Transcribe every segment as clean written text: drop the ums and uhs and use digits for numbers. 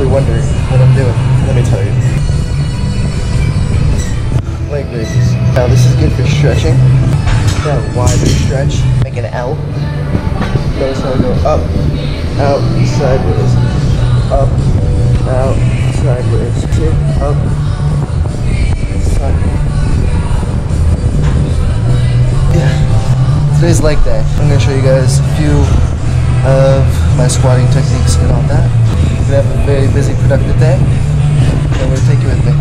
probably wonder what I'm doing. Let me tell you. Leg raises. Now this is good for stretching. That wider stretch. Make an L. Notice how I go up, out, sideways, up, out, sideways, kick, up, sideways. Yeah. Today's leg day. I'm gonna show you guys a few of my squatting techniques and all that. We're gonna have a very busy, productive day, and we're gonna take you with me.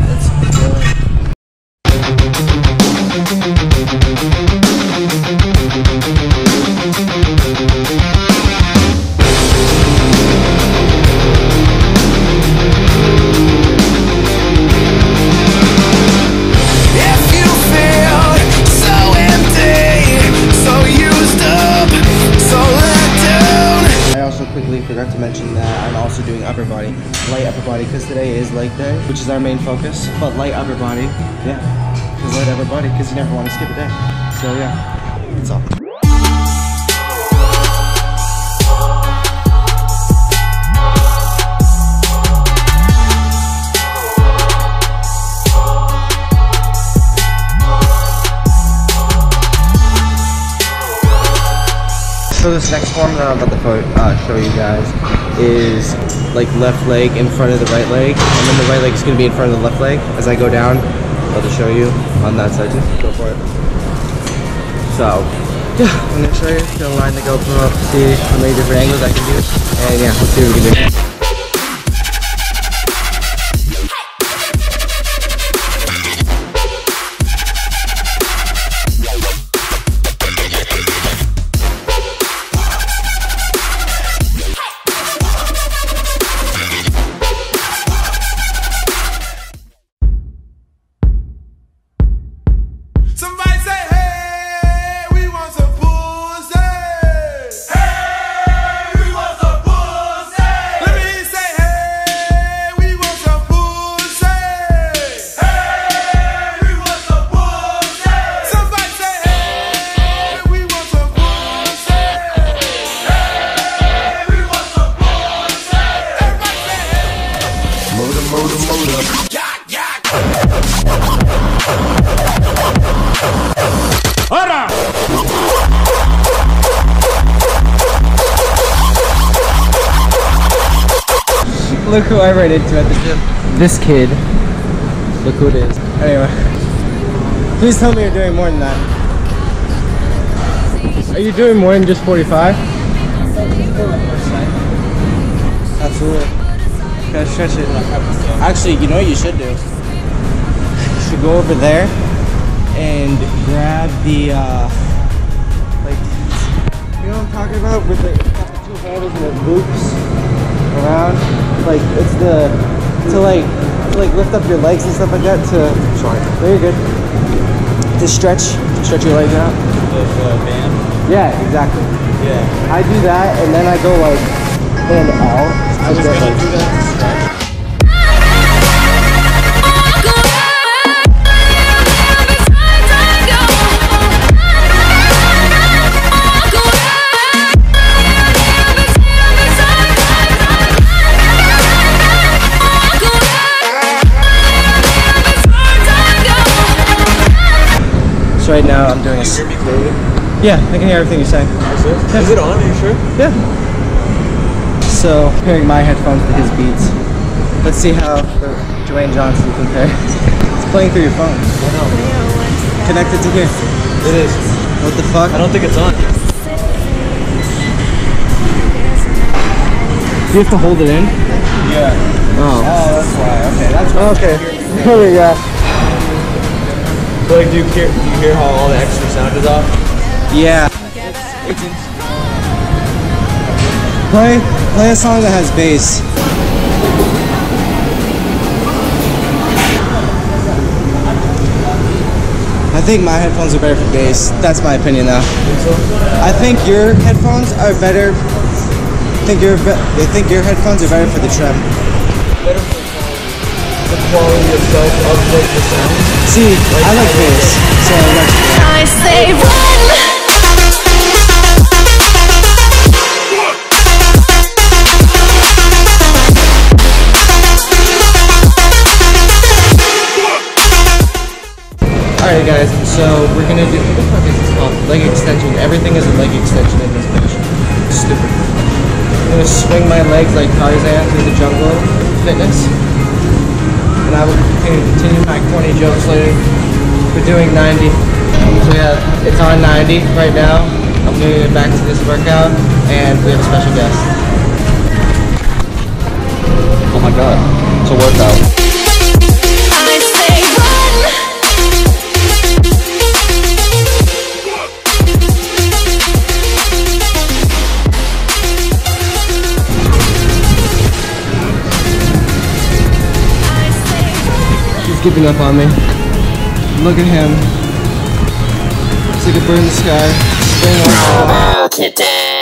Forgot to mention that I'm also doing upper body, light upper body, because today is leg day, which is our main focus, but light upper body, yeah, because light upper body, because you never want to skip a day, so yeah, that's all. So this next form that I'm about to show you guys is like left leg in front of the right leg, and then the right leg is going to be in front of the left leg. As I go down, I'll just show you on that side too. Go for it. So, yeah, I'm going to show you. I'm going to line the GoPro up to see how many different angles I can do, and yeah, let's see what we can do. Look who I ran into at the gym. This kid. Look who it is. Anyway. Please tell me you're doing more than that. Are you doing more than just 45? Absolutely. Gotta stretch it. Actually, you know what you should do? You should go over there and grab the, like, you know what I'm talking about? With the two handles and the loops around, like it's the to like lift up your legs and stuff like that. To sorry, there you go. To stretch your legs out. Yeah, exactly. Yeah, I do that, and then I go like in and out. I was gonna do that. Right now I'm doing a... Can you hear me clearly? Yeah, I can hear everything you're saying. Yeah. Is it on? Are you sure? Yeah. So, pairing my headphones with his Beats. Let's see how the Dwayne Johnson compares. It's playing through your phone. I know. Connected to here. It is. What the fuck? I don't think it's on. Do you have to hold it in? Yeah. Oh. Oh, that's why. Okay, that's why. Okay. There we go. So like, do you hear how all the extra sound is off? Yeah. Play a song that has bass. I think my headphones are better for bass. That's my opinion, though. I think your headphones are better. I think your headphones are better for the trem. Better for the quality itself of like the sound. See, like, I like bass, so I like I say run. guys, and so we're gonna do, what the fuck is this called? Leg extension. Everything is a leg extension in this bitch. Stupid. I'm gonna swing my legs like Tarzan through the jungle fitness. And I will continue my corny jokes later. We're doing 90. So yeah, it's on 90 right now. I'm gonna get back to this workout, and we have a special guest. Oh my god, it's a workout. Giving up on me. Look at him. It's like a bird in the sky. Roll out today.